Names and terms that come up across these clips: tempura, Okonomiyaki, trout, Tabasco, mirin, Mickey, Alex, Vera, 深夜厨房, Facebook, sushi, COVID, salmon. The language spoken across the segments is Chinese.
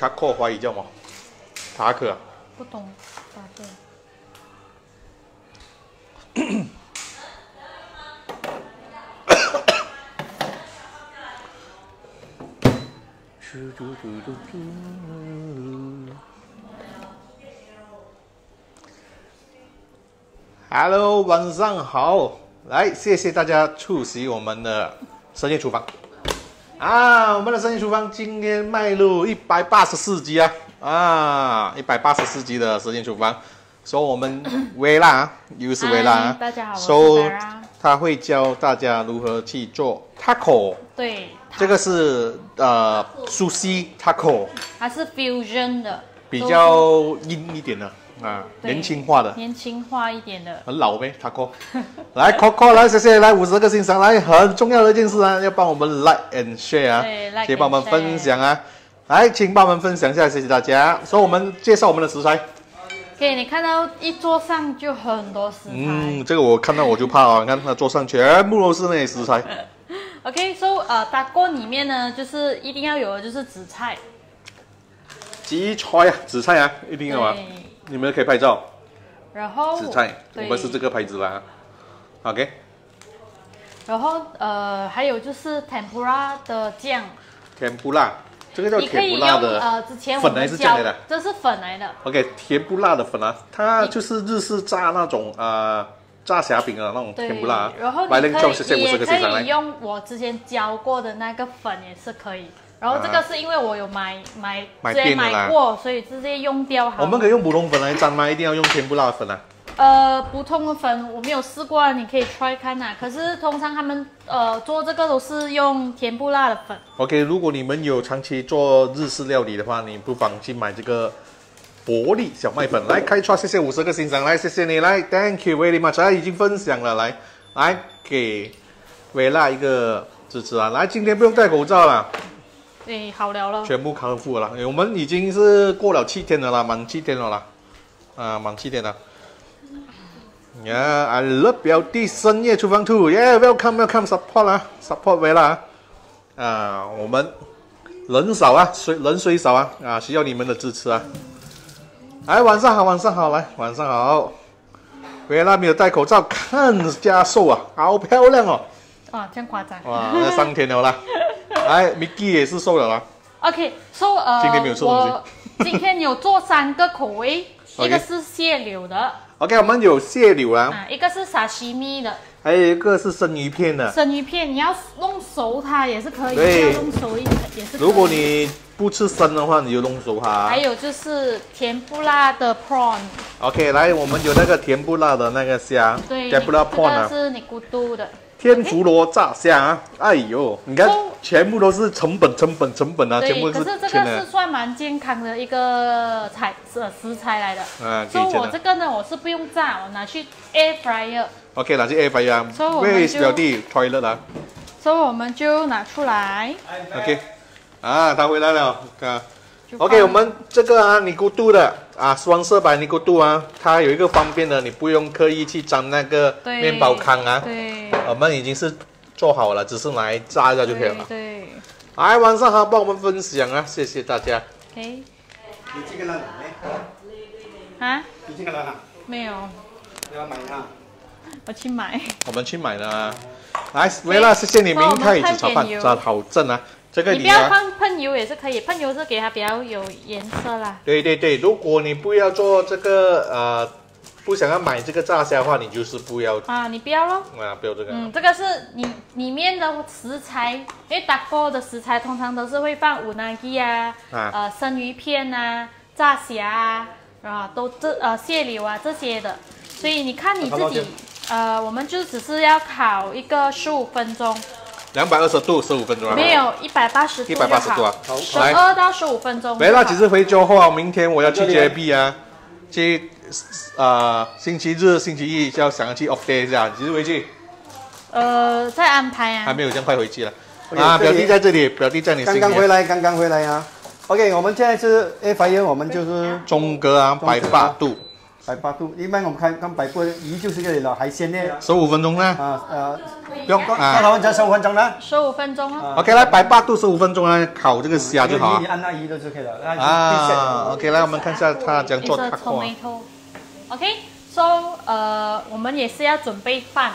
taco 华语叫什么？塔可、啊？不懂，答对。Hello， 晚上好！来，谢谢大家出席我们的深夜厨房啊！我们的深夜厨房今天迈入184集啊！啊，184集的深夜厨房，所以我们微辣，又是微辣啊！大家好，我是 Vera， 他会教大家如何去做 taco。对。 这个是sushi taco， 它是 fusion 的，比较硬一点的啊，年轻化的，年轻化一点的，很老呗 taco。来 Coco 来，谢谢来50个欣赏，来很重要的一件事啊，要帮我们 like and share 啊，也帮我们分享啊，来，请帮我们分享一下，谢谢大家。所以我们介绍我们的食材，给你看到一桌上就很多食材，嗯，这个我看到我就怕啊，你看他桌上全部都是那些食材。 OK， so taco 里面呢，就是一定要有的就是紫菜，紫菜啊，紫菜啊，一定要啊，你们可以拍照。然后紫菜，我们是这个牌子啦 ，OK。然后还有就是 tempura 的酱 ，tempura 这个叫 tempura 的之前粉还是酱来的？这是粉来的。OK， tempura 的粉啊，它就是日式炸那种炸虾饼的那种甜不辣，然后你可以用我之前教过的那个粉也是可以。然后这个是因为我有买过，所以直接用掉好。我们可以用普通粉来沾吗？一定要用甜不辣粉啊？普通的粉我没有试过，你可以 try 看呐。可是通常他们做这个都是用甜不辣的粉。OK， 如果你们有长期做日式料理的话，你不妨去买这个。 薄力小麦粉来开创，谢谢50个欣赏，来谢谢你来 ，Thank you very much， 来已经分享了，来给薇拉一个支持啊，来今天不用戴口罩了，哎好聊了，全部康复了，我们已经是过了7天了啦，满7天了啦，啊满7天了 ，Yeah，I love 表弟深夜厨房 too，Yeah，welcome support 啦 ，support 薇拉啊，我们人少啊，人虽少啊，需要你们的支持啊。 哎，晚上好，晚上好，来，晚上好。薇拉没有戴口罩，看加瘦啊，好漂亮哦。哇、哦，这样夸张。哇，那3天了啦。哎，Mickey 也是瘦了啦。OK，so 今天没有瘦东西。今天有做3个口味，一个是蟹柳的。OK， 我们有蟹柳啊。啊，一个是sashimi的。还有一个是生鱼片的。生鱼片你要弄熟它也是可以，要弄熟一点也是可以。如果你 不吃生的话，你就弄熟它。还有就是甜不辣的 prawn。OK， 来，我们有那个甜不辣的那个虾，甜不辣 prawn 啊，这个是尼古都的天妇罗炸虾啊。哎呦，你看，全部都是成本啊，全部是。可是这个是算蛮健康的一个食材来的。嗯，所以我这个呢，我是不用炸，我拿去 air fryer。OK， 拿去 air fryer。所以我们就表弟 toilet 啦。所以我们就拿出来。OK。 啊，他回来了，看 ，OK， 我们这个啊，尼古度的啊，双色白尼古度啊，它有一个方便的，你不用刻意去沾那个面包糠啊。对，我们已经是做好了，只是拿来炸一下就可以了。对，哎，晚上好，帮我们分享啊，谢谢大家。OK。你这个呢？啊？你这个呢？没有。你要买它？我去买。我们去买了啊。来，薇拉，谢谢你，明太子炒饭炸好正啊。 这个你不要喷油也是可以，喷油是给它比较有颜色啦。对对对，如果你不要做这个不想要买这个炸虾的话，你就是不要啊，你不要咯。啊，不要这个。嗯，这个是你里面的食材，因为taco的食材通常都是会放unagi啊，生鱼片啊，炸虾啊，啊都蟹柳啊这些的，所以你看你自己我们就只是要烤一个15分钟。 220度，15分钟啊？没有，180度。180度啊，12到15分钟。没啦，只是回家后啊，明天我要去 JB 啊，去星期日、星期一要想要去 off day 一下，几时回去？再安排啊。还没有这样快回去了。啊，表弟在这里，表弟在你身边。刚刚回来啊。OK， 我们现在是 F I N， 我们就是中格啊，180度。白八度，一般我们看白波鱼就是这里了，海鲜呢。15分钟呢？不用啊，多少分钟？15分钟呢？15分钟啊。OK， 来白八度15分钟来烤这个虾就好。你按那鱼都是可以的。啊 ，OK， 来我们看一下它怎样做它。OK，so 我们也是要准备饭。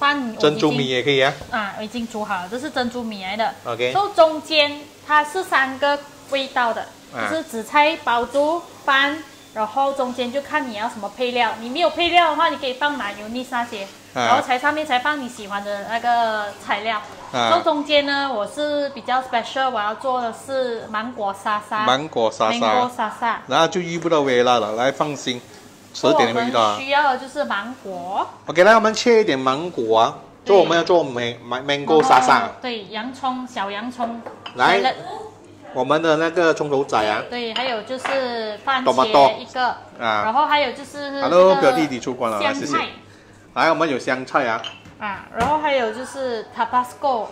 饭珍珠米也可以啊。啊，已经煮好了，这是珍珠米来的。OK，so 中间它是3个味道的，就是紫菜包住饭。 然后中间就看你要什么配料，你没有配料的话，你可以放奶油、泥沙些，然后上面才放你喜欢的那个材料。然后中间呢，我是比较 special， 我要做的是芒果沙沙。芒果沙沙。然后就遇不到微辣了，来放心，迟点你会遇到。我们需要的就是芒果。OK， 来我们切一点芒果啊，就我们要做芒果沙沙。对，洋葱，小洋葱。来。 我们的那个葱头仔啊，对，还有就是番茄一个，然后还有就是，hello， 表弟弟出关了，香菜，来，我们有香菜啊，啊，然后还有就是 Tabasco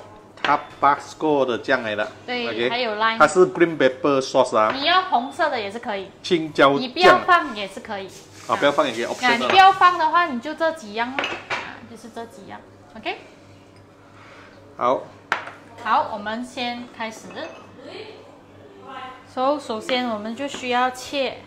的酱来的，对，还有 lime， 它是 green pepper sauce 啊，你要红色的也是可以，青椒酱，你不要放也是可以，啊，不要放也可以 ，option 你不要放的话，你就这几样嘛，就是这几样 ，OK， 好，好，我们先开始。 So， 首先我们就需要切。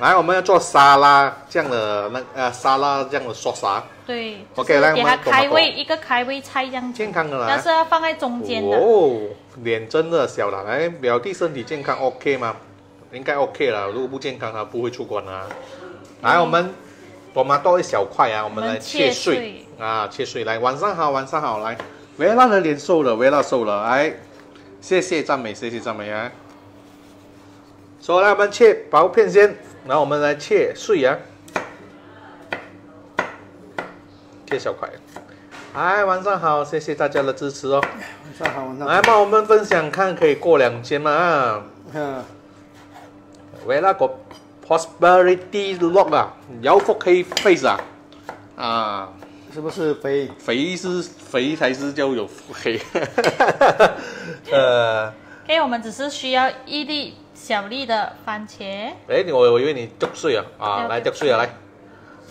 来，我们要做沙拉酱的沙拉酱的sauce啊。对。OK， 来，给它开胃，一个开胃菜这样。健康的啦。但是要放在中间的。哦，脸真的小了，来，表弟身体健康 OK 吗？应该 OK 了，如果不健康，他不会出关啊。来，我们tomato一小块啊，我们来切碎啊，切碎来。晚上好，晚上好，来，薇拉的脸瘦了，薇拉瘦了，来，谢谢赞美，谢谢赞美啊。 所以，我们切薄片先，然后我们来切碎啊，切小块。哎，晚上好，谢谢大家的支持哦。晚上好，晚上好。来帮我们分享看，可以过2000嘛啊。嗯。喂，那个 prosperity lock 啊，有福气 face 啊，啊，是不是肥？肥才是叫有福气。因为我们只是需要一粒。 小粒的番茄。哎，我以为你剁碎啊！啊，来剁碎啊！来，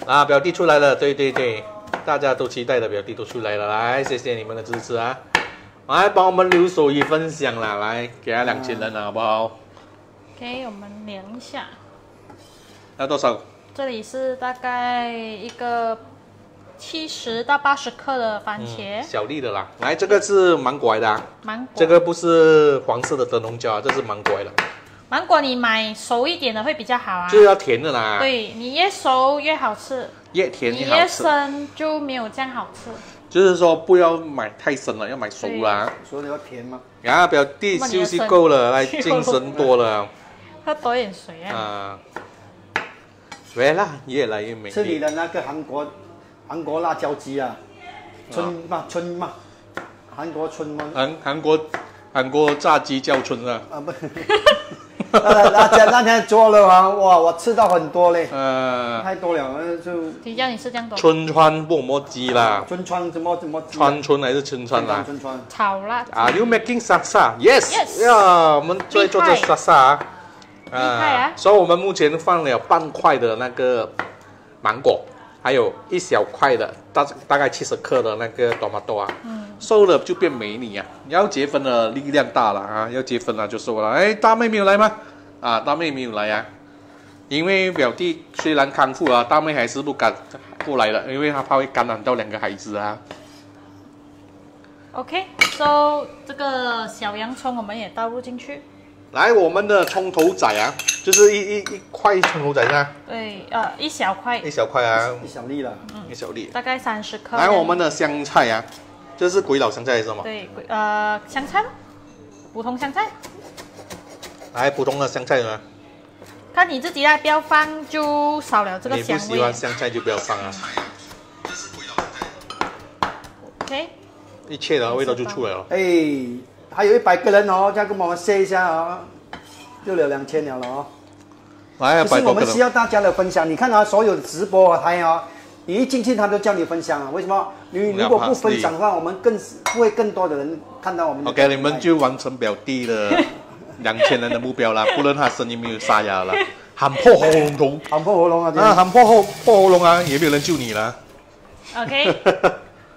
啊，表弟出来了，对对对，大家都期待的表弟都出来了，来，谢谢你们的支持啊！来帮我们留守与分享啦，来，给他2000人了，好不好 ？OK， 我们量一下。要多少？这里是大概一个70到80克的番茄，小粒的啦。来，这个是芒果的啊，芒果，这个不是黄色的灯笼椒啊，这是芒果的。 芒果你买熟一点的会比较好啊，就是要甜的啦。对你越熟越好吃，越甜越好吃。你越生就没有这样好吃。就是说不要买太生了，要买熟啦。熟的要甜吗？啊，表弟休息够了，来精神多了。喝多点水啊。啊，对啦，越来越美丽。吃你的那个韩国辣椒鸡啊，春嘛，韩国春吗？韩国炸鸡叫春啊。啊不。 那天做了啊，哇，我吃到很多嘞，太多了，就。谁叫你吃这样多？春川薄膜鸡啦。春川什么？川还是春川啦？春川。炒辣。Are you making salsa? Yes. Yes. 呀，我们在做这 salsa 啊。厉害啊！所以我们目前放了半块的那个芒果，还有一小块的大概70克的那个tomato啊。嗯。 瘦了就变美女啊！你要结婚的力量大了啊！要结婚了就瘦了。哎，大妹没有来吗？啊，大妹没有来啊，因为表弟虽然康复啊，大妹还是不敢过来了，因为她怕会感染到2个孩子啊。OK，so 这个小洋葱我们也倒入进去。来，我们的葱头仔啊，就是一块葱头仔啊。对，一小块。一小块啊，一小粒了，一小粒。大概30克。来，我们的香菜啊。 这是鬼佬香菜是吗？对，香菜，普通香菜。来，普通的香菜呢？看你自己啦，不要放就少了这个香味。你不喜欢香菜就不要放啊。OK。一切的味道就出来了。哎，还有100个人哦，再跟我们share一下哦，就有2000了哦。来，100个人。我们需要大家的分享，你看啊，所有直播台哦。 你一进去，他都叫你分享啊？为什么？你如果不分享的话，我们不会更多的人看到我们。OK， 你们就完成表弟的2000人的目标啦，不论他声音没有沙哑了。喊破喉咙痛，喊破喉咙啊！啊，喊破喉咙啊，也没有人救你了。OK，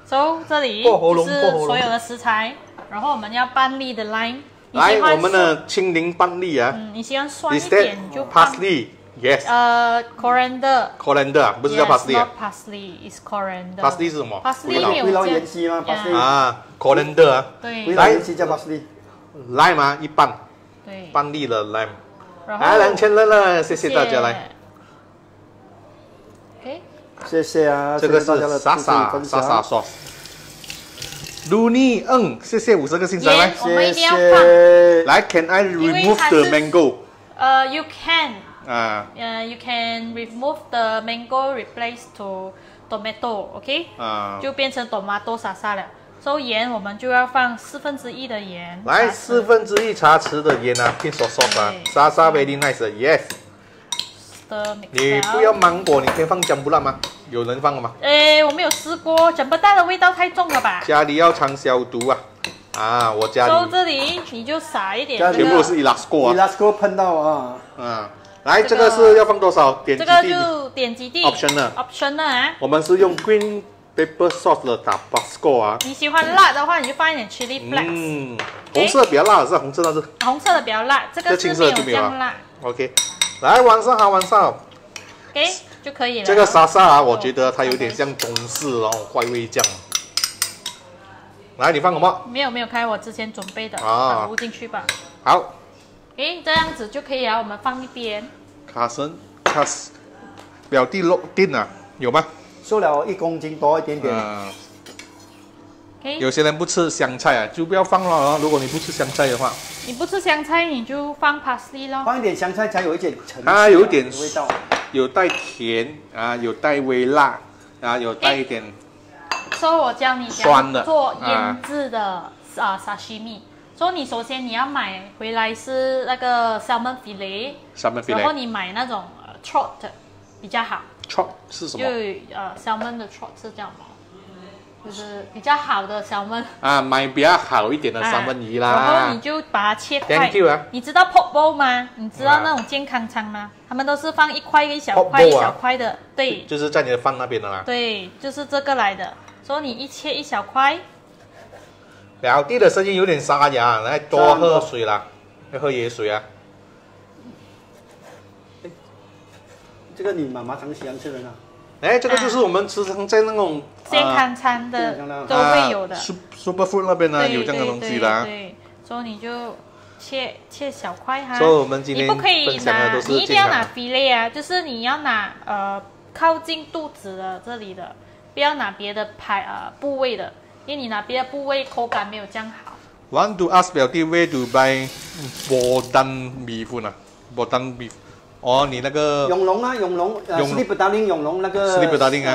so 这里就是所有的食材，然后我们要半粒的 lime。来，我们的青柠半粒啊。嗯，你喜欢酸一点就 parsley。Yes。coriander。coriander 不是叫 parsley。Not parsley, it's coriander。parsley 是什么？ parsley 老延期吗 ？parsley 啊 ，coriander 啊。对。来，延期叫 parsley。lime 啊，一半。对。半粒的 lime。 来，2000人了，谢谢大家来。谢谢啊，这个是莎莎 sauce。Luni， 谢谢50个星星来，谢谢。来 ，Can I remove the mango？ You can。啊。You can remove the mango, replace to tomato, OK？ 啊。就变成 tomato salsa 了。收盐，我们就要放1/4的盐。来，1/4茶匙的盐啊，变少少啊。莎莎 very nice，yes。你不要芒果，你可以放tempura吗？有人放了吗？哎，我没有试过tempura的味道太重了吧？家里要常消毒啊！啊，我家里。收这里，你就撒一点。全部是Elasco啊！Elasco喷到啊！嗯，来，这个是要放多少？点几滴？这个就点几滴。Optional 啊。我们是用 green。 Pepper sauce 的 Tabasco 啊，你喜欢辣的话，你就放一点 chili flakes。嗯，红色比较辣，是红色那是。红色的比较辣，这个青色就没有辣。OK， 来晚上好，晚上。OK 就可以了。这个莎莎啊，我觉得它有点像中式哦，怪味酱。来，你放什么？没有开，我之前准备的，把它进去吧。好。诶，这样子就可以了，我们放一边。卡森，表弟落定啊，有吗？ 收了1公斤多一点点。有些人不吃香菜啊，就不要放了。如果你不吃香菜的话，你不吃香菜，你就放 parsley 咯。放一点香菜才有一点层次。它有点味道，有带甜啊，有带微辣啊，有带一点。所以我教你酸的做腌制的sashimi。所以你首先你要买回来是那个 salmon fillet， 然后你买那种 trout 比较好。 trout 是什么？就salmon 的 trout 是这样吗？就是比较好的 salmon 啊，买比较好一点的 salmon 鱼啦。然后你就把它切块。Thank you 啊。你知道 pork bowl 吗？你知道那种健康餐吗？他们都是放一小块的，对。就是在你的饭那边的啦。对，就是这个来的。所以你一切一小块。表弟的声音有点沙哑，来多喝水啦，要喝野水啊。 这个你妈妈常喜欢吃的呢？哎，这个就是我们时常在那种健康餐的都会有的 ，Superfood 那边呢有这样的东西啦。对，所以你就切小块哈。所以我们今天分享的都是健康。你一定要拿 fillet 啊，就是你要拿靠近肚子的这里的，不要拿别的部位的，因为你拿别的部位口感没有这样好。Want to ask 表弟 where to buy Bodan beef 啊 ？Bodan beef。 哦，你那个永隆啊，永隆，永隆那个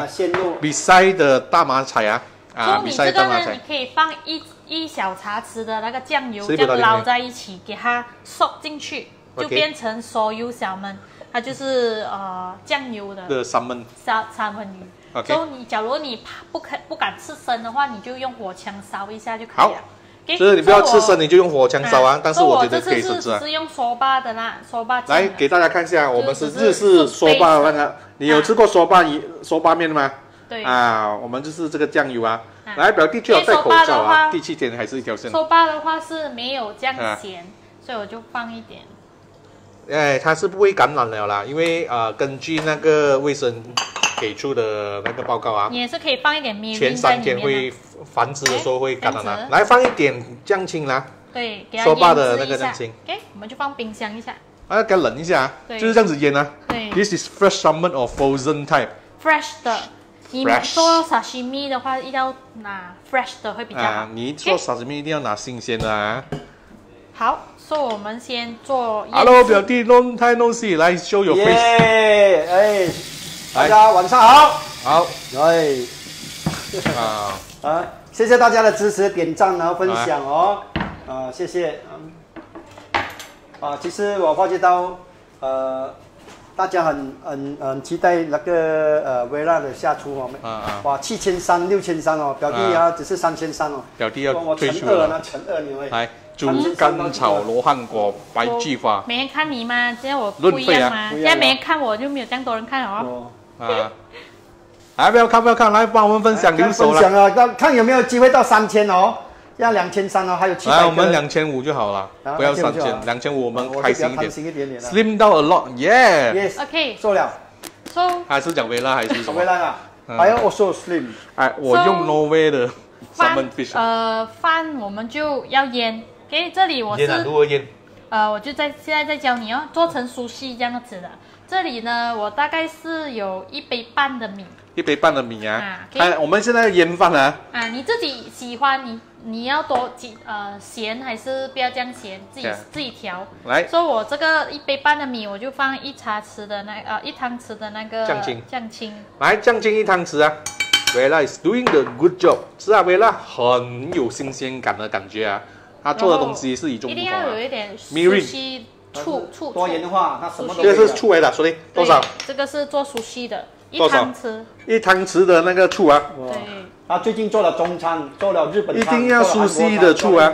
鲜肉，比赛的大马彩啊，啊，比赛大马彩。你可以放1小茶匙的那个酱油，这样捞在一起，给它 soak 进去，就变成 soyu salmon， 它就是酱油的 salmon 鱼。所以你假如你不敢吃生的话，你就用火枪烧一下就可以了。 就是你不要吃生，你就用火枪烧啊！但是我觉得可以生吃啊。是用soba的啦，soba。来给大家看一下，我们是日式soba那个。你有吃过soba面吗？对。啊，我们就是这个酱油啊。来，表弟最好戴口罩啊。第7天还是一条线。soba的话是没有这样咸，所以我就放一点。哎，它是不会感染了啦，因为根据那个卫生给出的那个报告啊，你也是可以放一点mirin在里面。前3天会。 繁殖的时候会干的啦，来放一点酱青啦。对，给它腌制一下。OK， 我们就放冰箱一下。啊，给它冷一下。对，就是这样子腌啊。对。This is fresh salmon or frozen type. Fresh 的，你做 sashimi 的话一定要拿 fresh 的会比较好。你做 sashimi 一定要拿新鲜的啊。好，所以我们先做。Hello， 表弟 ，long time no see， 来 show your face。耶，哎，大家晚上好。好，哎，啊。 啊，谢谢大家的支持、点赞然后分享哦，啊，谢谢。啊，其实我发觉到，大家很期待那个微辣的下厨哦，哇，7300、6300哦，表弟啊，只是3300哦，表弟要退出了，乘2你会。来，煮干炒罗汉果白菊花。没人看你吗？现在我不一样吗？现在没人看我，就没有这样多人看哦。啊，还不要看，不要看，来帮我们分享留守了。分享啊，看有没有机会到3000哦。 要20003哦，还有700。来，我们2500就好了，不要3000，2500我们开心一点。Slim down a lot, yeah. Yes. Okay. 收了。收。还是讲微辣还是什么？微辣啊。还有 also slim。哎，我用挪威的。饭饭我们就要腌。OK， 这里我是。腌如何腌？我就现在教你哦，做成sushi这样子的。这里呢，我大概是有1杯半的米。1杯半的米啊。哎，我们现在腌饭啊。啊，你自己喜欢你要多咸还是不要这样咸，自己调。来，所以我这个1杯半的米，我就放1汤匙的那个酱青。来，酱青1汤匙啊。Vela is doing the good job， 是啊 ，Vela 很有新鲜感的感觉啊。他做的东西是与众不同啊。一定要有一点 mirin 醋。多盐的话，那什么都可以。这个是醋来的，所以多少？这个是做sushi的，1汤匙。1汤匙的那个醋啊。对。 他最近做了中餐，做了日本餐，一定要熟悉的醋啊！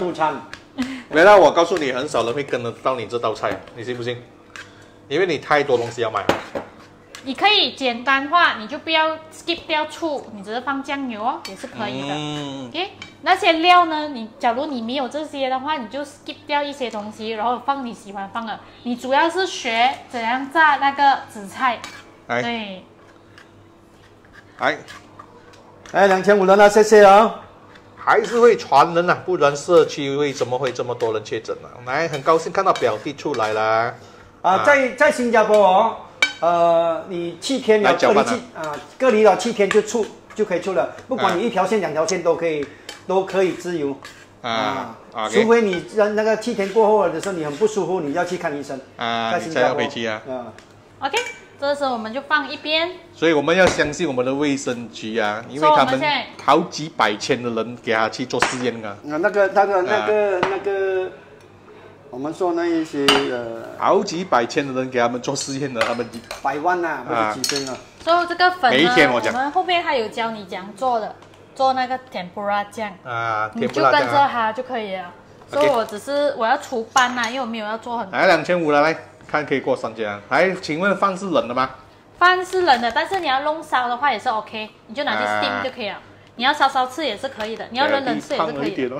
原来我告诉你，很少人会跟得到你这道菜，你信不信？因为你太多东西要买了。你可以简单化，你就不要 skip 掉醋，你只是放酱油哦，也是可以的。嗯。OK， 那些料呢？你假如你没有这些的话，你就 skip 掉一些东西，然后放你喜欢放的。你主要是学怎样炸那个紫菜。哎。对。哎。 哎，2500人啊，谢谢啊！还是会传人啊，不然社区为什么会这么多人确诊呢、啊？来，很高兴看到表弟出来啦！啊，在新加坡哦，你7天要隔离隔离了7天就可以出了，不管你1条线、2条线都可以自由啊，除非你那个7天过后的时候你很不舒服，你要去看医生啊，在新加坡啊。OK。 这时候我们就放一边，所以我们要相信我们的卫生局啊，因为他们好几百千的人给他去做实验啊。我们说那一些好几百千的人给他们做实验的，他们100万啊，不是几千啊。所以这个粉呢，我们后面还有教你怎样做的，做那个 tempura 酱啊，你就跟着它就可以了。所以我要除斑啊，因为我没有要做很多。来2500了，来。 看可以过3000，还请问饭是冷的吗？饭是冷的，但是你要弄烧的话也是 OK， 你就拿去 steam 就可以了。你要烧烧吃也是可以的，你要冷吃也是可以的。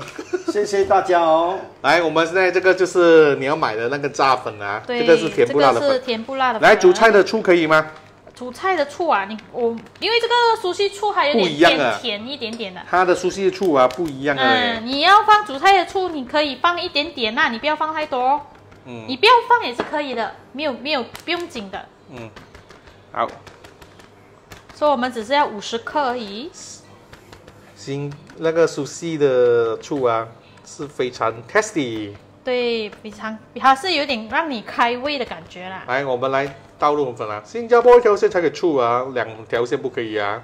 谢谢大家哦。来，我们现在这个就是你要买的那个炸粉啊，这个是甜不辣的粉。这个是甜不辣的粉。来，煮菜的醋可以吗？煮菜的醋啊，因为这个sushi醋还有点偏甜一点点的。它的sushi醋啊不一样的。嗯，你要放煮菜的醋，你可以放一点点啊，你不要放太多哦。 嗯，你不要放也是可以的，没有不用紧的。嗯，好。所以我们只是要50克而已。那个sushi的醋啊，是非常 tasty。对，它是有点让你开胃的感觉啦。来，我们来倒入粉啦。新加坡1条线才可以醋啊，2条线不可以啊。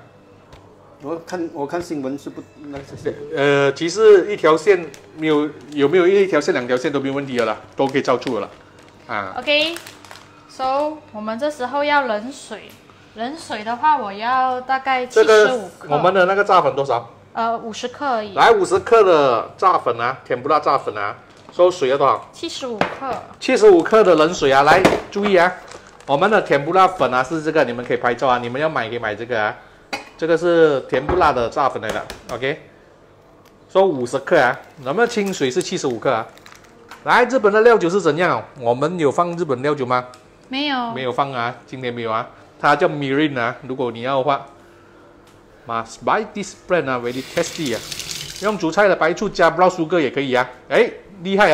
我看新闻是不那个其实1条线没有没有1条线、2条线都没有问题了啦，都可以照住了啦。啊 ，OK， so 我们这时候要冷水，冷水的话我要大概75克。我们的那个炸粉多少？50克而已。来50克的炸粉啊，甜不辣炸粉啊，so水要多少？75克。75克的冷水啊，来注意啊，我们的甜不辣粉啊是这个，你们可以拍照啊，你们要买可以买这个啊。 这个是甜不辣的炸粉来的 ，OK， 说50克啊，咱们清水是75克啊。来，日本的料酒是怎样？我们有放日本料酒吗？没有，没有放啊，今天没有啊。它叫 mirin 啊，如果你要的话 ，must buy this brand 啊 ，very tasty 啊。用煮菜的白醋加 brown sugar 也可以啊。哎，厉害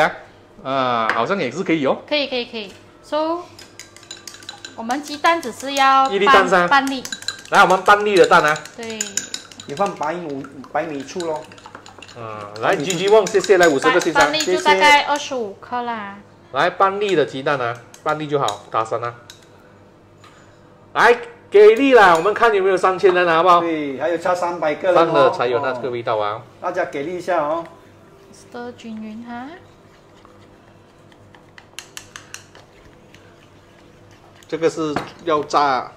啊，好像也是可以哦。可以。So， 我们鸡蛋只是要半粒。 来，我们半粒的蛋啊！对，你放白米醋咯。嗯，来，吉吉旺，谢谢，来50个先生。半粒就大概25克啦。来，半粒的鸡蛋啊，半粒就好，打散啊。来，给力啦！我们看有没有3000人，好不好？对，还有差300个人哦。散了才有那个味道啊！大家给力一下哦。Stir 均匀哈。这个是要炸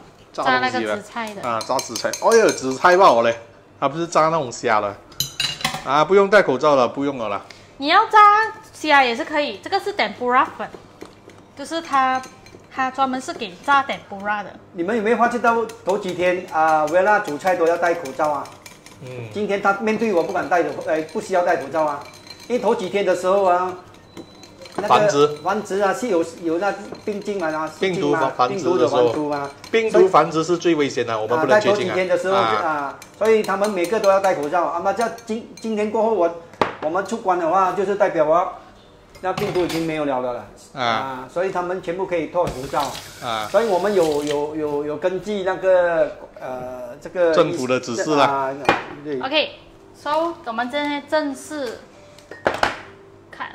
那个紫菜的啊，炸紫菜，哎呦，紫菜爆嘞！它不是炸那种虾了啊，不用戴口罩了，不用了啦。你要炸虾也是可以。这个是 tempura 粉，就是它专门是给炸 tempura 的。你们有没有发觉到头几天啊，薇拉煮菜都要戴口罩啊？嗯，今天她面对我不敢戴口，不需要戴口罩啊，因为头几天的时候啊。 繁殖啊，是有那病菌啊，病毒繁殖的时候啊，病毒繁殖是最危险的，我们不能接近啊。在头几天的时候啊，所以他们每个都要戴口罩啊。那这今天过后，我们出关的话，就是代表啊，那病毒已经没有了啊，所以他们全部可以脱口罩啊。所以我们有根据那个这个政府的指示啦。OK， so 我们现在正式。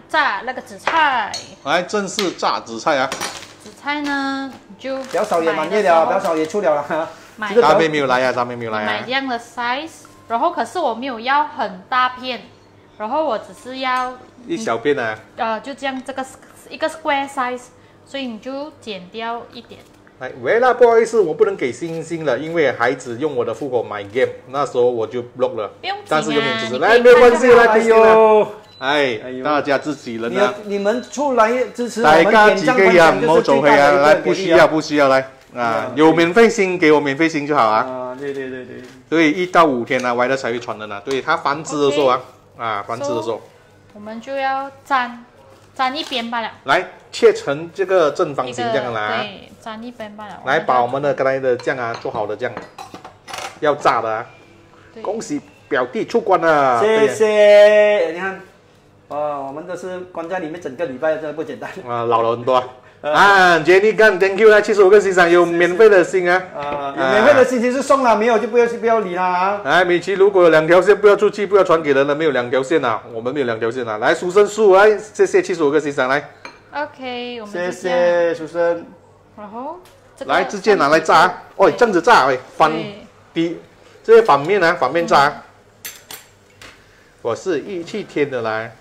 炸那个紫菜，来正式炸紫菜啊！紫菜呢，就表嫂也满意了，表嫂也出了啦。大妹没有来呀，大妹没有来呀。买这样的 size， 然后可是我没有要很大片，然后我只是要一小片啊。就这样，这个一个 square size， 所以你就剪掉一点。来，喂啦，不好意思，我不能给星星了，因为孩子用我的户口买 game， 那时候我就 block 了。不用紧啊，但是有点支持，来，没有关系，来，朋友。 哎，大家自己人啊！你们出来支持我们点赞分享就是最大的一个鼓励啊！不需要来啊！有免费星给我免费星就好啊！啊，对，所以1到5天呢，歪的才会传的呢。对它繁殖的时候啊，繁殖的时候，我们就要粘一边罢了。来切成这个正方形这样啦。对，粘一边罢了。来把我们的刚才的酱啊，做好的酱，要炸的啊！恭喜表弟出关了，谢谢，你看。 哦，我们都是关在里面整个礼拜，真的不简单啊，老了很多啊。啊 ，Jenny 干 ，Thank you 啦，75个星赏有免费的星啊。有免费的星是送了，没有就不要理他啊。哎，米奇，如果有2条线不要出去，不要传给人了，没有2条线啊，我们没有2条线啊。来，书生树来，谢谢75个星赏来。OK， 我们谢谢书生。然后，来直接拿来炸啊！哦，这样子炸，哎，翻底，这些反面炸。我是一天的来。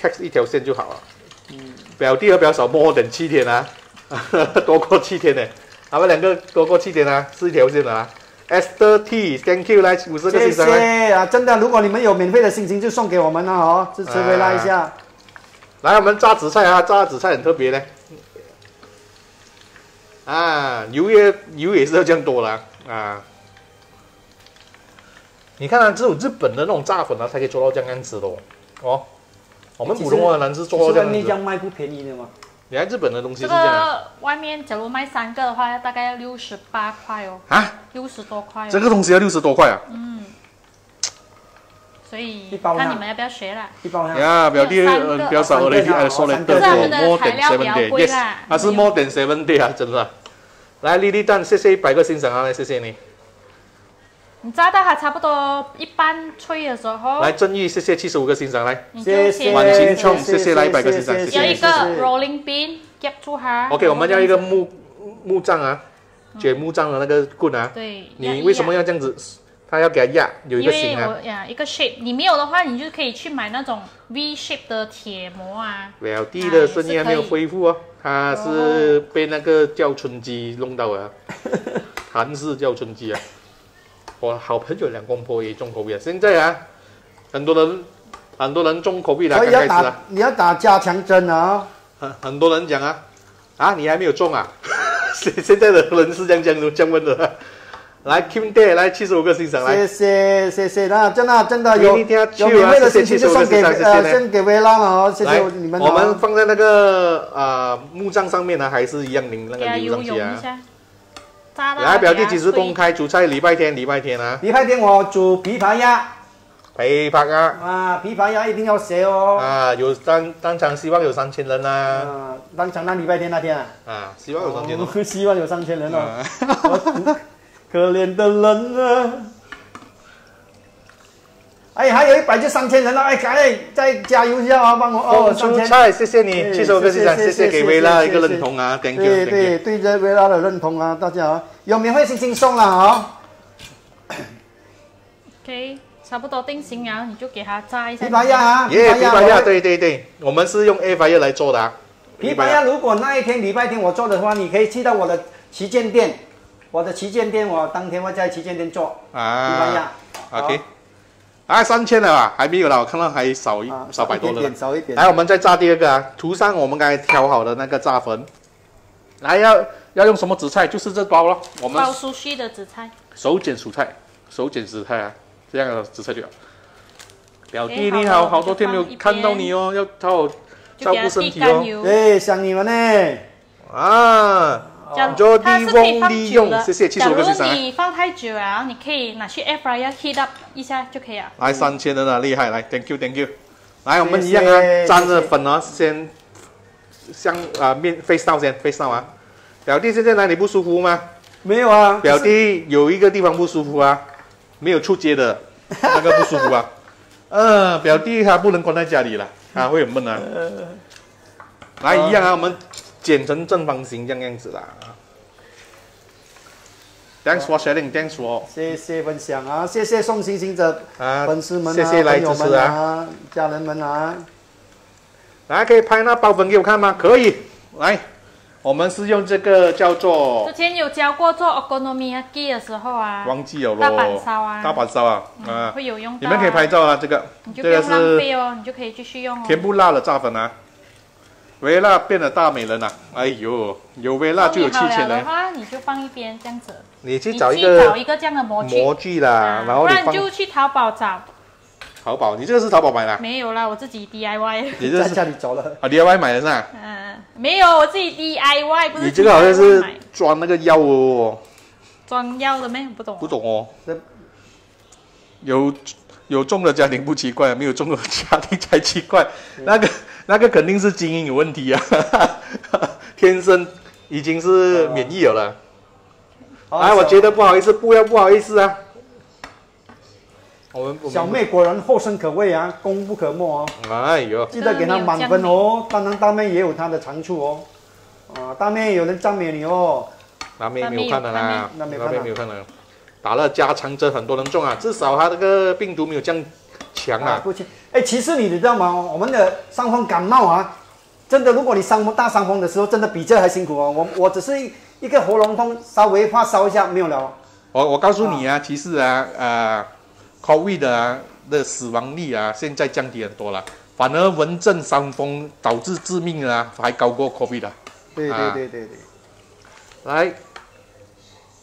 text 1条线就好了。嗯，表弟和表嫂摸等7天啊，多过7天呢，他们2个多过7天啊，4条线啊。Esther T，Thank you 来50个星星。谢谢啊，真的，如果你们有免费的星星就送给我们了哦，支持回来一下。来，我们炸紫菜啊，炸紫菜很特别呢。啊，油也是要这样多啦啊。你看啊，只有日本的那种炸粉啊，才可以做到这样子的哦。哦 我们普通的人是做这样子。外面卖不便宜的嘛？你看日本的东西是这样、啊。这个外面假如卖3个的话，大概要68块哦。啊？60多块、哦。这个东西要60多块啊？嗯。所以看你们要不要学啦？一包呀。呀，表弟表嫂我的说了more than 7 day， yes， 它是 more than 7 day 啊，真的。来，莉莉蛋，谢谢100个欣赏啊，谢谢你。 你炸到它差不多一般脆的时候，来正义，谢谢75个欣赏来，谢谢满清冲，谢谢来100个欣赏，谢谢。要一个 rolling pin 夹住它。OK， 我们要一个木杖啊，卷木杖的那个棍啊。对。你为什么要这样子？它要给它压有一个形啊。呀，一个 shape， 你没有的话，你就可以去买那种 V shape 的铁模啊。表弟的声音还没有恢复哦，他是被那个叫春姬弄到了，韩式叫春姬啊。 我好朋友2公婆也中COVID啊！现在啊，很多人中COVID了，所以要打，你要打加强针啊！很多人讲啊，啊你还没有中啊？现在的人是这样问的。来 ，Kim Day 来75个欣赏来，谢谢，那真的有免费的星星就送给薇拉了哦，谢谢你们。我们放在那个木杖上面呢，还是一样淋那个油上去啊。 来，表弟几时公开煮菜？礼拜天啊！礼拜天我煮枇杷鸭。啊，枇杷鸭一定要学哦。啊，有当场希望有3000人啦。啊，当场那礼拜天那天啊。啊，希望有3000人。我希望有3000人哦。可怜的人啊！哎，还有100就3000人了，哎，赶紧再加油一下啊，帮我哦。蔬菜，谢谢你，75个欣赏，谢谢给薇拉一个认同啊 ，thank you， 对这薇拉的认同啊，大家啊，有免费星星送了啊。OK， 差不多定型了，你就给它炸一下。枇杷鸭，对，我们是用 air fryer 来做的啊。枇杷鸭，如果那一天礼拜天我做的话，你可以去到我的旗舰店，我当天会在旗舰店做枇杷鸭。OK。啊，3000了吧？还没有啦，我看到还少一、少100多了。少一点。来，我们再炸第二个啊，涂上我们刚才调好的那个炸粉。来，要用什么紫菜？就是这包咯。我们包熟悉的紫菜。手剪蔬菜，手剪紫菜啊，这样的紫菜就好。表弟你好，好多天没有看到你哦，要照顾身体哦。对，想你们呢。啊。 它是可以放久了。假如你放太久了，你可以拿去 air fryer heat up 一下就可以了。来3000的呢，厉害！来 ，thank you，thank you。来，我们一样啊，沾着粉啊，先像面 face down 先 face down 啊。表弟现在哪里不舒服吗？没有啊。表弟有一个地方不舒服啊，没有出街的那个不舒服啊。表弟他不能关在家里了，他会很闷啊。来，一样啊，我们。 剪成正方形这样子啦。Thanks for sharing, thanks for 谢谢分享啊，谢谢送星星的粉丝们啊，谢谢来支持啊，家人们啊。来，可以拍那包粉给我看吗？可以。来，我们是用这个叫做之前有教过做 Okonomiyaki 的时候啊，忘记了咯。大阪烧啊，大阪烧啊，会有用到。你们可以拍照啊，这个你就不用浪费哦，你就可以继续用哦。甜不辣的炸粉啊。 微辣变得大美人啊！哎呦，有微辣就有7000人。好了的话，你就放一边这样子。你去找一个，这样的模具啦，然后不然就去淘宝找。淘宝，你这个是淘宝买的？没有啦，我自己 DIY。你这是家里找了啊 ？DIY 买的是吧？没有，我自己 DIY 不是。你这个好像是装那个药哦。装药的咩？不懂。不懂哦。有中的家庭不奇怪，没有中的家庭才奇怪。那个肯定是基因有问题啊，天生已经是免疫有了。哎，我觉得不好意思，不好意思啊。我们小妹果然后生可畏啊，功不可没哦。哎呦，记得给她满分哦。当然，大妹也有她的长处哦。啊，大妹有人赞美你哦。大妹没有看的啦，大妹没有看的。打了加强针，很多人中啊，至少她这个病毒没有这样强啊。 哎，其实你知道吗？我们的伤风感冒啊，真的，如果你大伤风的时候，真的比这还辛苦哦。我只是一个喉咙痛，稍微发烧一下没有了。我告诉你啊，其实啊，COVID 的死亡率啊，现在降低很多了，反而蚊症、伤风导致致命的啊，还高过 COVID 的。对。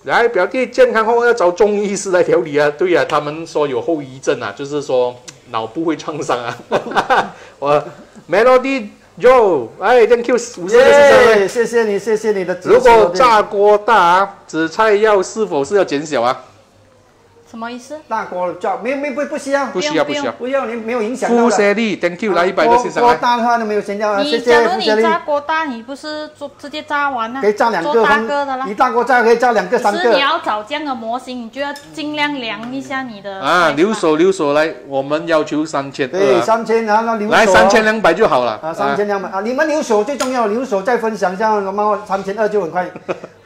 来，表弟健康后要找中医师来调理啊。对啊，他们说有后遗症啊，就是说。 脑部会创伤啊！我 Melody Joe， 哎 ，Thank you， 50个星星，谢谢你，谢谢你的支持。如果炸锅大，紫菜是否要减小啊？什么意思？大锅炸不需要，不需要，你没有影响到。Thank you， 来100个星星。锅大的话都没有减掉啊，谢谢。假如你炸锅大，你不是直接炸完了？可以炸2个，做大个的啦。一大锅炸可以炸2个、3个。只是你要找这样的模型，你就要尽量量一下你的。啊，留守来，我们要求3000。对，3000，然后留守。来3200就好了。啊，3200啊，你们留守最重要，留守再分享一下，我们3200就很快。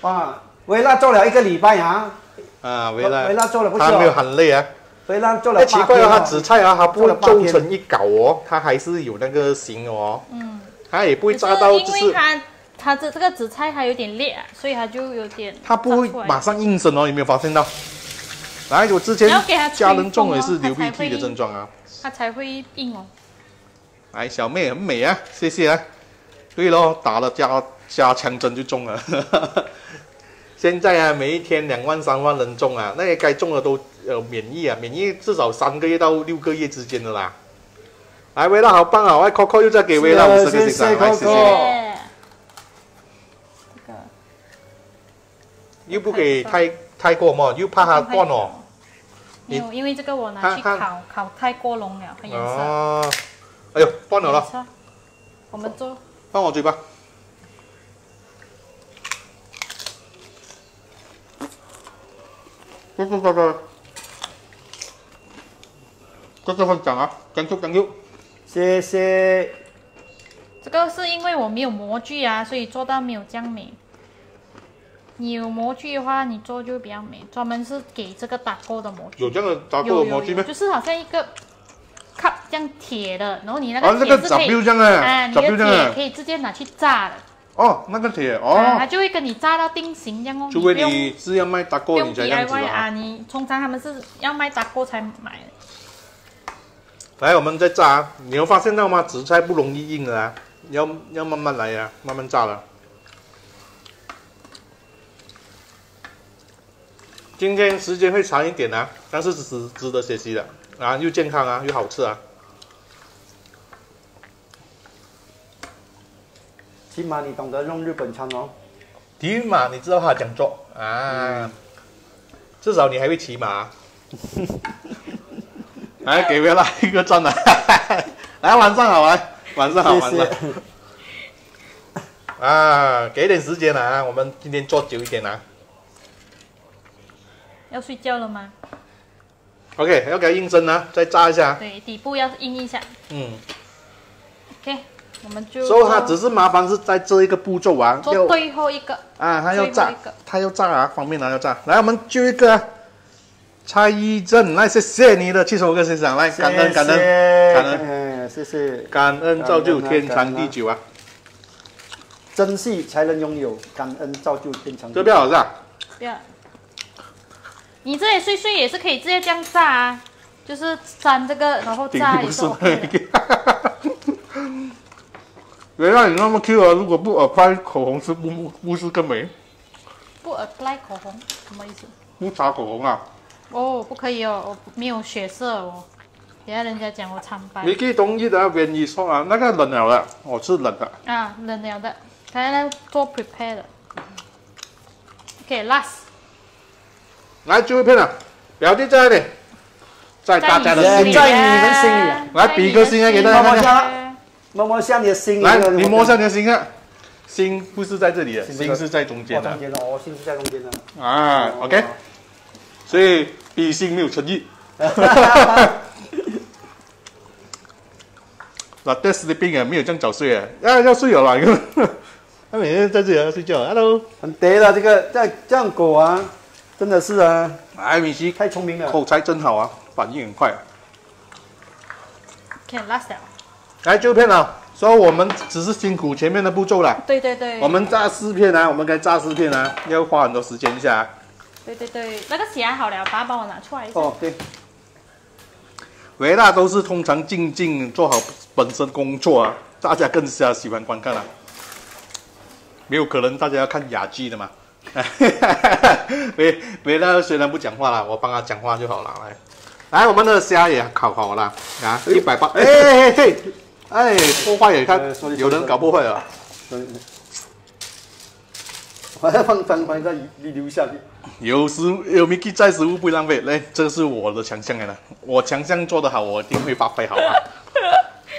哇，微辣做了1个礼拜啊。 啊，微辣做了不久，他没有很累啊。微辣做了8天、哦，奇怪啊，他紫菜啊，他不会皱成一搞哦，他还是有那个形哦。嗯，他也不会炸到，就是因为他这个紫菜还有点裂、啊，所以他就有点。他不会马上应声哦，有没有发现到？来，我之前家人中也是流鼻涕的症状啊，他才会硬哦。哎，小妹很美啊，谢谢啊。对咯，打了加强针就中了。现在啊，每一天2万3万人中啊，那些该中的都免疫啊，免疫至少3个月到6个月之间的啦。来，微辣好棒啊！哎 ，Coco 又在给微辣50个星星，来谢谢。这个又不给太过嘛，又怕它断哦。没有，因为这个我拿去烤太过浓了，它颜色。哦，哎呦，断了咯。我们做。放我嘴巴。 这分享啊，感谢，谢谢。这个是因为我没有模具啊，所以做到没有这样美。你有模具的话，你做就比较美，专门是给这个打锅的模具。有这样的打锅的模具吗？就是好像一个 cup 这样铁的，然后你那个铁是可以，你的铁可以直接拿去炸的。 哦，那个铁哦，它就会跟你炸到定型这样哦。除非你是要卖打锅，你才这样子啊。你通常他们是要卖打锅才买的。来，我们再炸啊！你有发现到吗？紫菜不容易硬的啊，要慢慢来啊，慢慢炸了。今天时间会长一点啊，但是值得学习的啊，又健康啊，又好吃啊。起码你懂得弄日本餐哦。起码你知道他讲做啊，至少你还会骑马、啊。来，给我拉一个赞啊！来，晚上好啊，晚上好，晚上好。啊，给点时间啊，我们今天做久一点啊。 要睡觉了吗 ？OK， 要给它硬身啊，再炸一下。对，底部要硬一下。嗯。OK， 我们就。所以它只是麻烦是在这一个步骤啊，做最后一个。啊，它要炸，它要炸啊，方便啊，要炸。来，我们就一个蔡一正，来，谢谢你的75个欣赏，来，感恩感恩感恩，谢谢，感恩造就天长地久啊！珍惜才能拥有，感恩造就天长地久。这边好吃啊？不要。 你这里碎碎也是可以直接这样炸啊，就是沾这个然后炸也是 OK 的。原来你那么 Q 啊！如果不 apply 口红是不是更美？不 apply 口红什么意思？不擦口红啊？哦，不可以哦，我没有血色哦，等下人家讲我苍白。你可以同意的，愿意说啊，那个冷了的，我是冷的。啊，冷了的，他来做 prepare 的。OK， last。 来，最后一片了，表弟在哪里？在大家的心里，在你们心里。来，比个心啊，给大家看看。摸摸下你的心。来，你摸下你的心啊。心不是在这里的，心是在中间的。中间的，哦，心是在中间的。啊 ，OK。所以比心没有诚意。那但是的病人没有这样早睡啊，要睡了啦。他每天在这里睡觉 ，Hello。很得了，这个这样狗啊。 真的是啊，哎，米奇太聪明了，口才真好啊，反应很快、啊。看 last 了，来就片了，所以我们只是辛苦前面的步骤了。对对对，我们炸4片啊，我们该炸4片啊，要花很多时间一下、啊。对对对，那个虾好了，把它帮我拿出来一下。哦，对。维纳都是通常静静做好本身工作啊，大家更加喜欢观看了、啊。没有可能大家要看哑剧的嘛。 维拉虽然不讲话啦，我帮他讲话就好了。来，我们的虾也烤好了啊，180。哎嘿，哎，破坏也看，有人搞破坏了。我要放在你留下去。有 Mickey 在，食物不浪费。来，这是我的强项来了，我强项做得好，我一定会发挥好啊。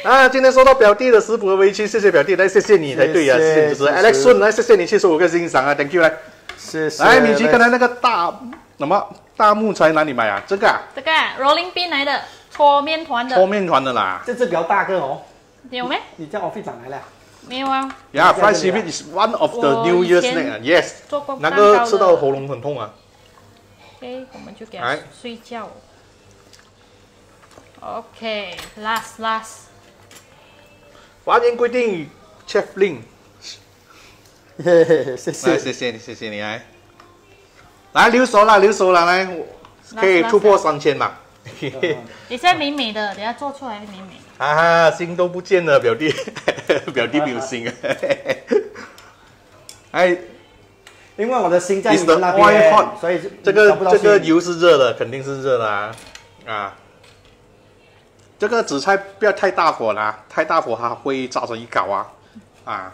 啊，今天收到表弟的食谱的微信，谢谢表弟，来谢谢你才对呀，谢谢主持人 Alex 顺，来谢谢你75个欣赏啊 ，Thank you 来。 谢谢来，米奇，刚才那个大木材哪里买啊？这个啊？这个、啊、rolling bin 来的，搓面团的。搓面团的啦。这只比较大个哦。有没？你叫 office 长来了？没有啊。Yeah, fried seaweed is one of the New Year's snack. Yes. 那个吃到喉咙很痛啊。OK， 我们就给它睡觉。OK, last。法院规定 ，Chef Ling。 谢谢，谢谢你，谢谢你来，来留守了，留守了，来，可以突破3000嘛？你现在美美的，等下做出来美美。啊，心都不见了，表弟，表弟没有心啊！哎，因为我的心在你们那边，所以这个油是热的，肯定是热的啊！啊，这个紫菜不要太大火啦，太大火它会炸成一搞啊！啊。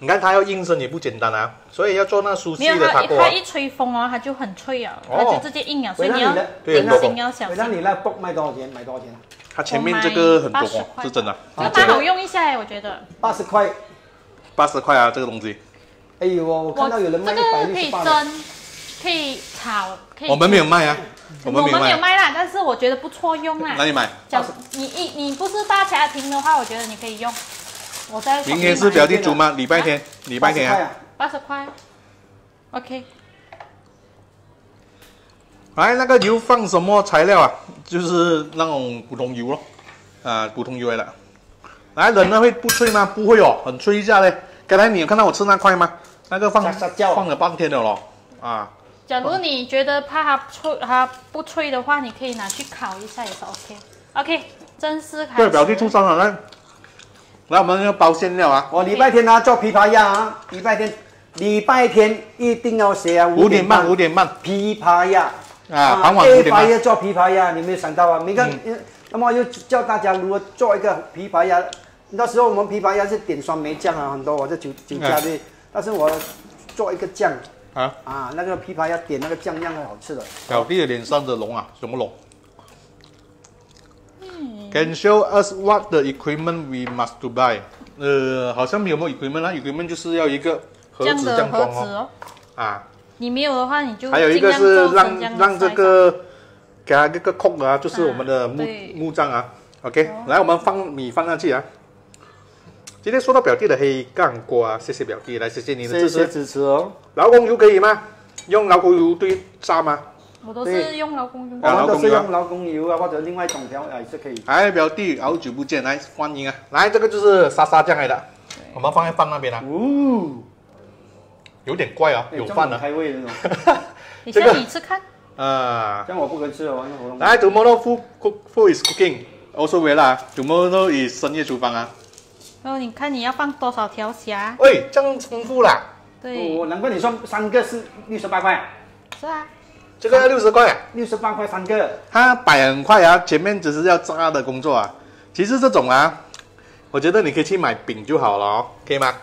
你看它要硬身也不简单啊，所以要做那熟悉的它。没有它一吹风哦，它就很脆啊，它就直接硬了。所以你要定心要小心。那你那 book 卖多少钱？买多少钱？它前面这个很多哦，是真的。这个蛮好用一下哎，我觉得。80块。80块啊，这个东西。哎呦，我看到有人卖168。这个可以蒸，可以炒，可以。我们没有卖啊，我们没有卖啦，但是我觉得不错用啦。哪里买？你不是大家庭的话，我觉得你可以用。 明天是表弟煮吗？礼拜天，礼拜天啊。80块 ，OK。来，那个油放什么材料啊？就是那种普通油咯，啊，普通油来的。来，冷了会不脆吗？不会哦，很脆一下嘞。刚才你有看到我吃那块吗？那个放了半天了咯，啊。假如你觉得怕它不脆的话，你可以拿去烤一下也是 OK。真是开心。对，表弟出生了，来我们要包馅料啊！我礼拜天啊做琵琶鸭啊，礼拜天一定要写啊，5点半琵琶鸭啊，傍晚5点半要做琵琶鸭，你没有想到啊？你看，那么又教大家如何做一个琵琶鸭。那时候我们琵琶鸭是点酸梅酱啊，很多我在酒家的，但是我做一个酱。 啊，那个琵琶要点那个酱样的好吃的。表弟的脸上的龙啊，什么龙？Can show us what the equipment we must to buy。好像没有 equipment 啊 ，equipment 就是要一个盒子这样装哦。啊，你没有的话，你就还有一个是让这个给它一个空啊，就是我们的木杖啊。OK， 来我们放米放上去啊。 今天说到表弟的黑干锅啊，谢谢表弟，来谢谢你的支持，谢谢支持哦。劳工油可以吗？用劳工油对炸吗？我都是用劳工油，我都是用劳工油啊，或者另外一种调也是可以。哎，表弟，好久不见，来欢迎啊！来，这个就是沙沙酱来的，我们放在放那边啊。哦，有点怪啊，有饭啊，开胃那种。你先你吃看。这样我不能吃哦，因为我。来 ，tomorrow food is cooking， also well 啦 ，tomorrow is 深夜厨房啊。 哦，你看你要放多少条虾？喂，这样丰富啦。对，我难怪你说3个是68块。是啊，这个60块，68块3个。它摆很快啊，前面只是要炸的工作啊。其实这种啊，我觉得你可以去买饼就好了哦，可以吗？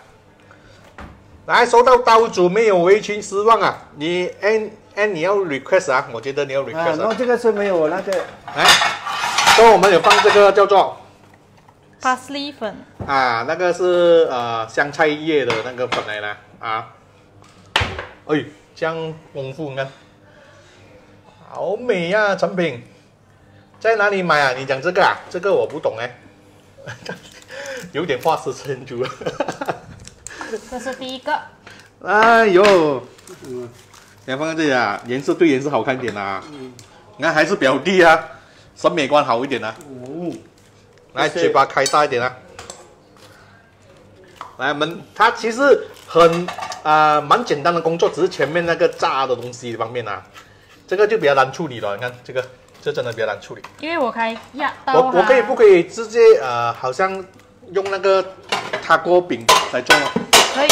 来，收到刀主没有围裙失望啊！你你要 request 啊，我觉得你要 request 啊。然后这个是没有那个。来，所以我们有放这个叫做。 parsley 粉啊，那个是香菜叶的那个粉来啦啊，哎，这样丰富你看，好美啊！产品在哪里买啊？你讲这个啊，这个我不懂哎，有点画蛇添足了。这是第一个。哎呦，你要放在这里啊，颜色对颜色好看一点啊。你看还是表弟啊，审美观好一点啊。哦 来，嘴巴开大一点啊！来，我们它其实很蛮简单的工作，只是前面那个炸的东西方面啊，这个就比较难处理了。你看这个，这真的比较难处理。因为我开压刀、啊，我可以不可以直接好像用那个塔锅饼来做吗？可以。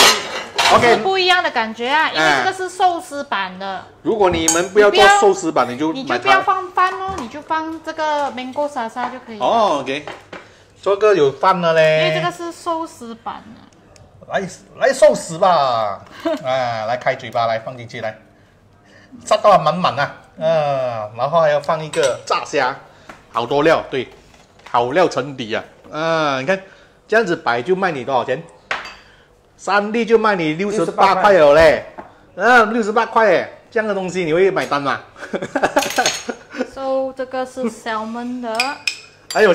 OK， 不一样的感觉啊，因为这个是寿司版的。如果你们不要做寿司版，你就不要放饭哦，你就放这个 mango salsa 就可以了。哦 ，OK。 这个有饭了嘞，因为这个是寿司版的。来寿司吧，啊，来开嘴巴，来放进去，来，炸到满满啊，然后还要放一个炸虾，好多料，对，好料沉底啊，你看这样子摆就卖你多少钱？3粒就卖你68块了嘞，68块耶，这样的东西你会买单吗？So 这个是 salmon 的。 还有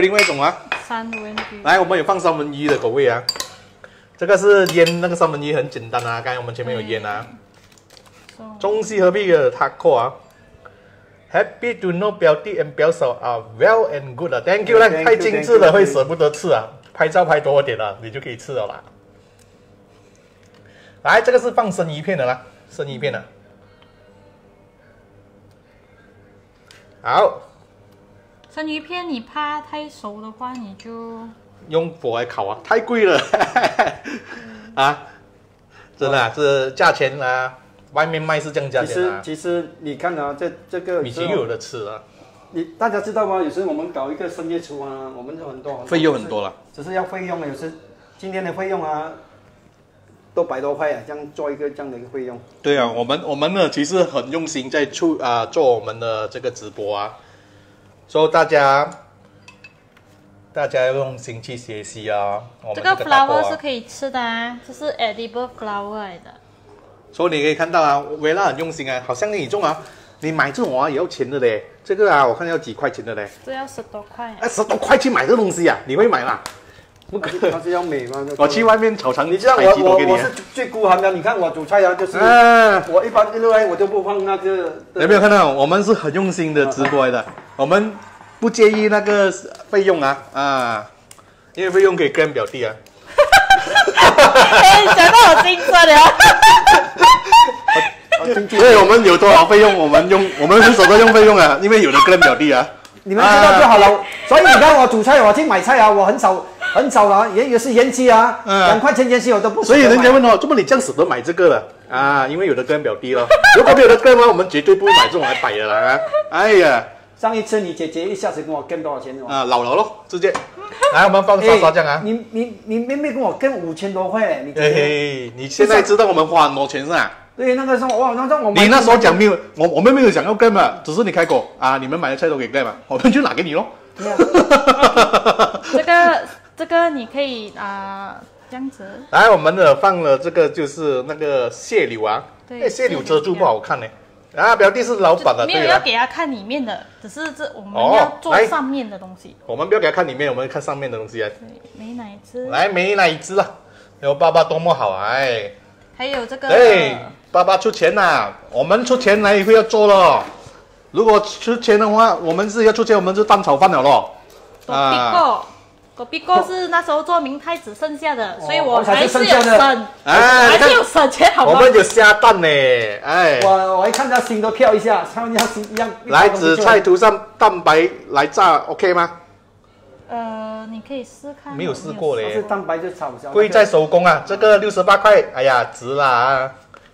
另外一种啊，三文鱼。来，我们有放三文鱼的口味啊。这个是腌那个三文鱼，很简单啊。刚才我们前面有腌啊。中西合璧的 taco 啊。Happy to know 表弟 and 表嫂啊 ，well and good 啊 ，thank you 啦，太精致了会舍不得吃啊。拍照拍多点啊，你就可以吃了啦。来，这个是放生鱼片的啦，生鱼片的。好。 生鱼片，你怕太熟的话，你就用火来烤啊！太贵了，啊，真的、啊，这价钱啊，外面卖是这样价钱啊。其实你看啊，这个米其林有的吃啊。大家知道吗？有时我们搞一个深夜厨啊，我们有很多费用很多了，只是要费用啊。有时今天的费用啊，都100多块啊，这样做一个这样的一个费用。对啊，我们呢其实很用心在做我们的这个直播啊。 所以、大家要用心去学习啊！这个 flower 是可以吃的啊，这是 edible flower 来的。所以你可以看到啊，薇拉很用心啊，好像你种啊，你买这种啊也要钱的嘞。这个啊，我看要几块钱的嘞。这要10多块、啊。哎、啊，10多块去买这东西啊？你会买吗？不可能，它是要美吗？我去外面炒场，你知道我是最孤寒的。你看我煮菜啊，就是我一般一来我就不放那个。有没有看到？我们是很用心的直播的。 我们不介意那个费用啊因为费用可以跟表弟啊。哎，讲到我心酸了。所以我们有多少费用，我们用，我们很少都用费用啊，因为有的跟表弟啊。你们知道就好了。所以你看我煮菜，我去买菜啊，我很少啊，也是延期啊，2块钱延期我都不。所以人家问哦，怎么你这样舍得买这个了啊？因为有的个人比较低咯，如果没有的个人，我们绝对不会买这种来摆的啦。哎呀，上一次你姐姐一下子跟我跟多少钱啊？老咯，直接。来，我们放沙沙酱啊。你妹妹跟我跟5000多块，你。哎，你现在知道我们花很多钱是吧？ 对，那个时候哇，那时候我你那时候讲没有，我们没有讲要 game 嘛，只是你开口啊，你们买的菜都给 game 嘛，我们就拿给你咯。这个你可以啊、这样子。来，我们的放了这个就是那个蟹柳啊，对，蟹柳遮住不好看呢。啊，表弟是老板的，没有要给他看里面的，只是这我们要做上面的东西。我们不要给他看里面，我们看上面的东西啊。对，美乃滋。来，美乃滋了，有爸爸多么好哎。 还有这个，对，爸爸出钱啦，我们出钱来会要做咯。如果出钱的话，我们是要出钱，我们就蛋炒饭了咯。狗屁哥是那时候做明太子剩下的，所以我还是有省，还是有省钱好吗？我们有下蛋呢，哎，我一看到心都跳一下，像一样。来，紫菜涂上蛋白来炸 ，OK 吗？ 你可以试看。没有试过嘞。是蛋白就炒焦。贵在手工啊，这个68块，哎呀，值啦啊！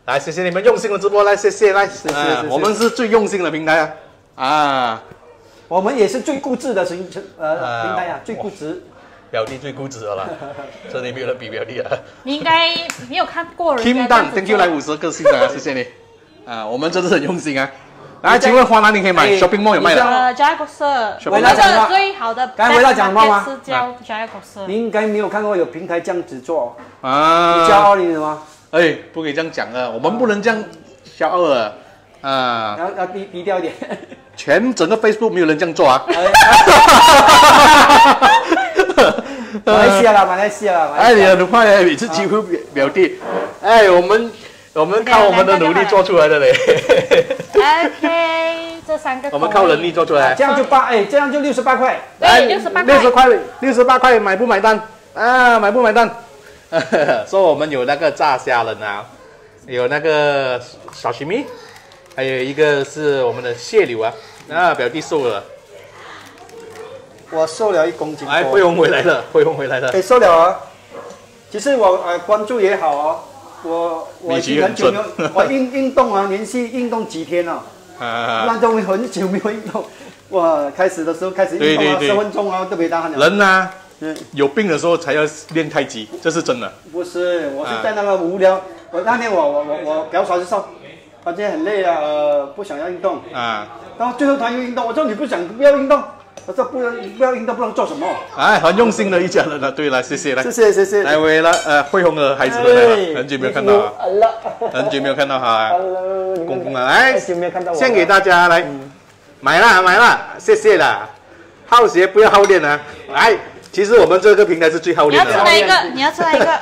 来，谢谢你们用心的直播，来，谢谢，来，谢谢，我们是最用心的平台啊，啊，我们也是最固执的平台啊，最固执。表弟最固执了啦，这里没有人比表弟啊。你应该没有看过人家。Kim Dan thank you 来50个星啊，谢谢你。啊，我们真的很用心啊。 来，请问花哪里可以买 ？Shopping mall 有卖的。Jagoser， 回到讲最好的，刚才回到讲话吗？是叫 Jagoser。你应该没有看过有平台这样子做啊？你骄傲你的吗？哎，不可以这样讲的，我们不能这样骄傲的啊。要低调一点。整个 Facebook 没有人这样做啊。马来西亚啦！哎呀，你快哎，你是几乎表弟，哎，我们靠我们的努力做出来的嘞。OK， 这3个我们靠能力做出来，这样就68块，对，68块，买不买单啊？买不买单？说我们有那个炸虾仁啊，有那个小西米，还有一个是我们的蟹柳啊。啊，表弟瘦了，我瘦了1公斤。哎，惠宏回来了。哎，瘦了啊！其实我关注也好哦。 我已经很久没有我运动啊，连续运动几天了，那都很久没有运动。我开始的时候开始运动啊，10分钟啊都没打了。人啊，有病的时候才要练太极，这是真的。不是，我是在那个无聊，我那天我表嫂就说，她今天很累啊，不想要运动啊。然后最后她又运动，我说你不要运动，我说不要运动不能做什么。哎，很用心的一家人了。对了，谢谢。来为了惠宏的孩子们来了，很久没有看到啊，很久没有看到他，公公啊，哎，献给大家来，买啦，谢谢啦。好学不要好练啊，哎，其实我们这个平台是最好练的。你要吃哪一个？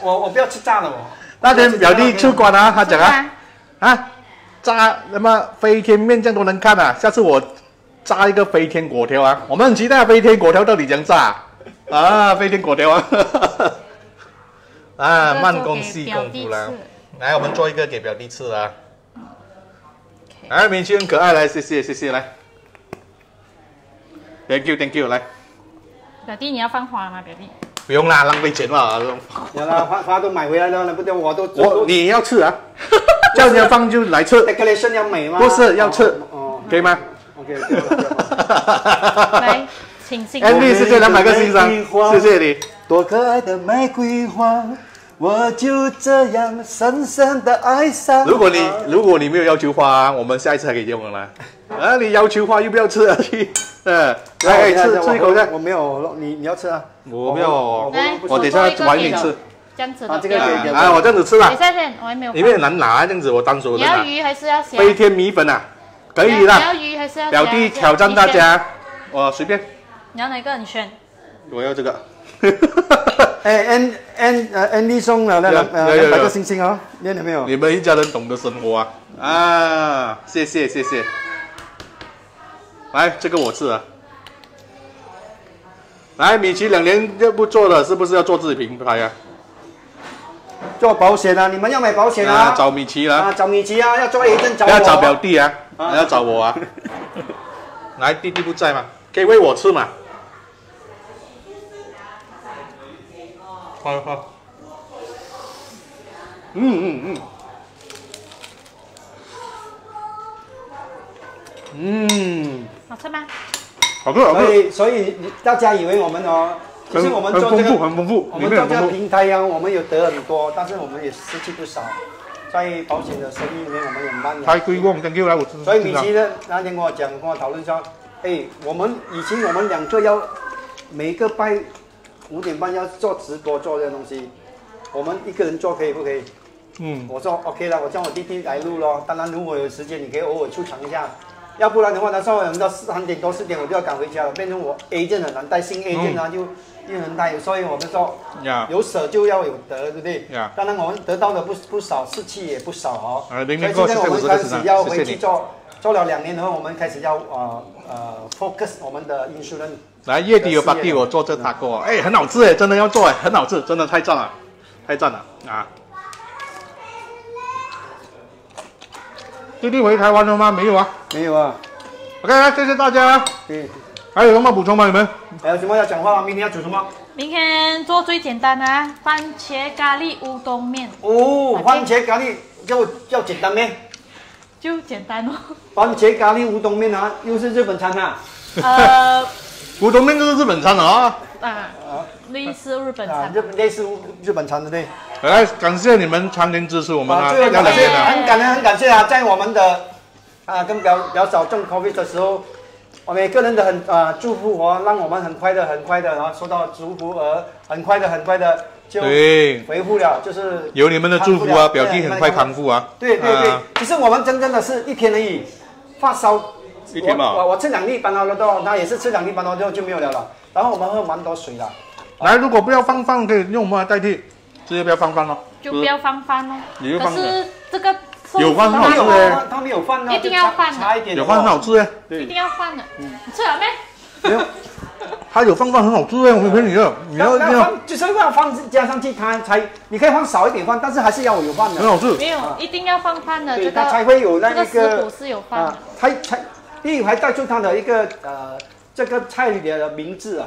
我不要吃炸的哦。那天表弟出关啊，他讲啊，炸那么飞天面酱都能看啊，下次我。 炸一个飞天粿条啊！我们很期待飞天粿条到底怎样炸啊！飞天粿条啊！啊，慢工细功夫啦！来，我们做一个给表弟吃啊！哎，明君很可爱，来，谢谢，来 ，thank you， 来。表弟，你要放花吗？表弟？不用啦，浪费钱嘛。有啦，花都买回来了，不然我你要吃啊？叫人家放就来吃。decoration 要美吗？不是，要吃，可以吗？ 来，请欣赏。Andy， 谢谢200个欣赏，谢谢你。多可爱的玫瑰花，我就这样深深的爱上。如果你没有要求花，我们下一次还可以结婚啦。啊，你要求花又不要吃啊？来吃一口看。我没有，你要吃啊？我没有，我等下晚一点吃。这样子的。啊，这个可以。啊，我这样子吃啦。等下先，我还没有。因为难拿，这样子我单手拿。你要鱼还是要虾？飞天米粉啊！ 可以啦，表弟挑战大家，我随便。你要哪个？你选。我要这个。哎 ，Andy 送了200个星星哦，你有没有？你们一家人懂得生活啊！啊，谢谢。来，这个我吃啊。来，米奇2年又不做了，是不是要做自己品牌啊？ 做保险啊！你们要买保险啊！找米奇啊！要做一阵找我。不要找表弟啊！要找我啊！来，弟弟不在嘛，可以喂我吃嘛。好好。好吃吗？好吃，好吃。所以大家以为我们哦。 其实我们做这个，我们做这个平台啊，我们有得很多，但是我们也失去不少。在保险的生意里面，我们也慢了。太贵了，真够来我吃。所以米奇呢，那天跟我讲，跟我讨论说，哎，我们以前我们两个要每个拜5点半要做直播做这个东西，我们一个人做可以不可以？嗯，我说 OK 了，我叫我弟弟来录咯。当然，如果有时间，你可以偶尔出场一下。 要不然的话，他稍微等到3点多4点，我就要赶回家了，变成我 agent 很难带，新 agent 啊，就很难带，所以我们说，有舍就要有得，对不对？当然我们得到的不少，士气也不少哦。所以现在我们开始要回去做了2年后，我们开始要focus 我们的 insurance。来月底有party，我做这塔锅，哎，很好吃哎，真的要做哎，很好吃，真的太赞了，太赞了啊！ 弟弟回台湾了吗？没有啊，没有啊。OK， 谢谢大家。对，还有什么补充吗？你们还有什么要讲话吗？明天要煮什么？明天做最简单的、啊、番茄咖喱乌冬面。哦， 番茄咖喱要简单面，就简单哦。番茄咖喱乌冬面啊，又是日本餐啊。乌冬面就是日本餐啊。类似日本餐，类似日本餐的对。来，感谢你们常年支持我们啊！很感谢啊！在我们的跟表嫂中 COVID 的时候，我每个人的祝福哦，让我们很快的，然后收到祝福而很快的就恢复了，就是有你们的祝福啊，表弟很快康复啊！对，其实我们真的是1天而已，发烧一天吧，我吃2粒班奥多，他也是吃2粒班奥多就没有了，然后我们喝蛮多水了。来，如果不要放，可以用我们来代替。 直接不要放饭咯，就不要放饭咯。可是这个有饭好吃哎，他没有饭呢，一定要饭，差一点有饭好吃哎，一定要饭的。你吃了没？没有，他有放饭很好吃哎，我没骗你的。你要就是要放加上去，它才你可以放少一点饭，但是还是要有饭的。很好吃，没有一定要放饭的，它才会有那个食谱是有饭的。第一还带出它的一个这个菜里的名字啊。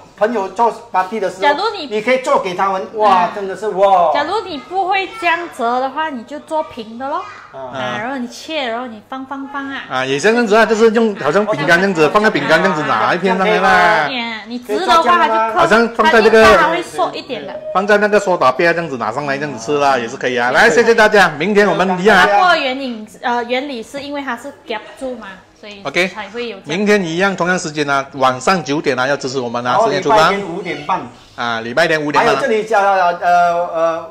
友做 party 的时候，假如你可以做给他们，哇，真的是哇。假如你不会这样折的话，你就做平的咯。 啊，然后你切，然后你放啊！啊，也像这样子啊，就是用好像饼干这样子，放在饼干这样子拿一片上面啦。你直的话它就好像放在这个，它会缩一点的。放在那个苏打边这样子拿上来这样子吃啦，也是可以啊。来，谢谢大家，明天我们一样啊。不过原理是因为它是夹住嘛，所以 OK 才会有。明天一样，同样时间啊，晚上9点啊，要支持我们啊，时间出发。5点半。 啊，礼拜天5点半。还有这里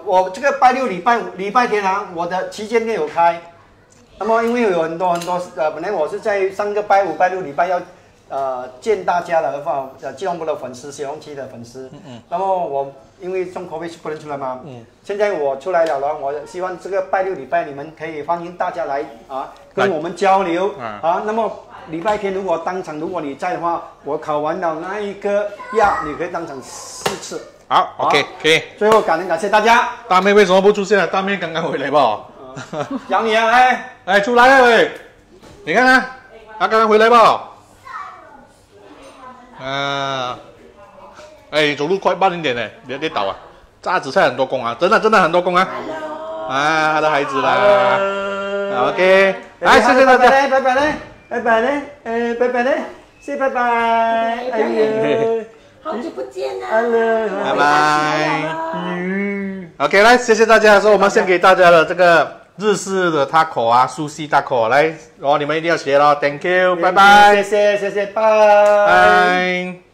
我这个礼拜天啊，我的旗舰店有开。那么因为有很多本来我是在3个拜5、拜6礼拜要见大家的，基隆部的粉丝、小红旗的粉丝。那么我因为中 COVID 不能出来嘛。现在我出来了，我希望这个拜6礼拜你们可以欢迎大家来啊，跟我们交流啊。那么。 礼拜天如果你在的话，我考完了那一个鸭，你可以当场4次。好 ，OK， 可以。最后感谢大家。大妹为什么不出现了？大妹刚刚回来吧？杨洋，哎，出来了喂！你看看，他刚刚回来吧？啊，哎，走路快慢一点嘞，别倒啊！榨子菜很多工啊，真的很多工啊！啊，他的孩子啦。OK， 来，谢谢大家，拜拜，哎呦，好久不见啊！拜拜，OK， 来，谢谢大家，说我们献给大家的这个日式的taco啊，sushi taco，来，哦，你们一定要学咯 ，Thank you， 拜拜，谢谢，拜拜。